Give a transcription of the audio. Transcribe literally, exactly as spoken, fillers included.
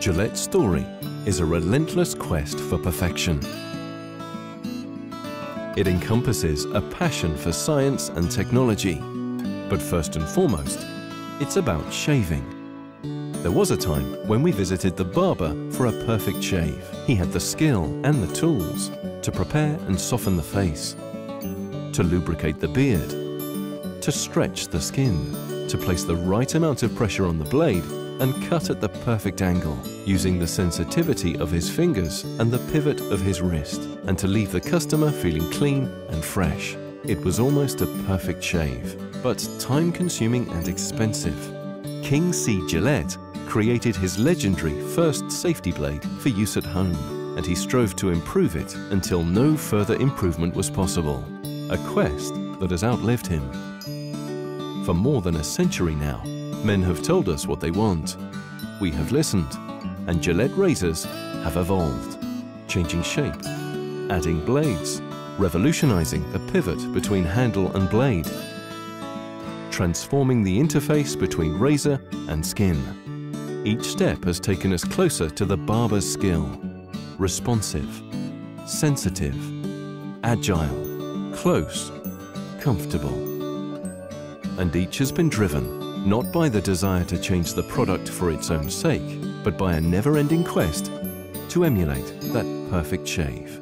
Gillette's story is a relentless quest for perfection. It encompasses a passion for science and technology, but first and foremost, it's about shaving. There was a time when we visited the barber for a perfect shave. He had the skill and the tools to prepare and soften the face, to lubricate the beard, to stretch the skin, to place the right amount of pressure on the blade and cut at the perfect angle, using the sensitivity of his fingers and the pivot of his wrist, and to leave the customer feeling clean and fresh. It was almost a perfect shave, but time-consuming and expensive. King C. Gillette created his legendary first safety blade for use at home, and he strove to improve it until no further improvement was possible, a quest that has outlived him. For more than a century now, men have told us what they want. We have listened, and Gillette razors have evolved, changing shape, adding blades, revolutionizing the pivot between handle and blade, transforming the interface between razor and skin. Each step has taken us closer to the barber's skill. Responsive, sensitive, agile, close, comfortable. And each has been driven, not by the desire to change the product for its own sake, but by a never-ending quest to emulate that perfect shave.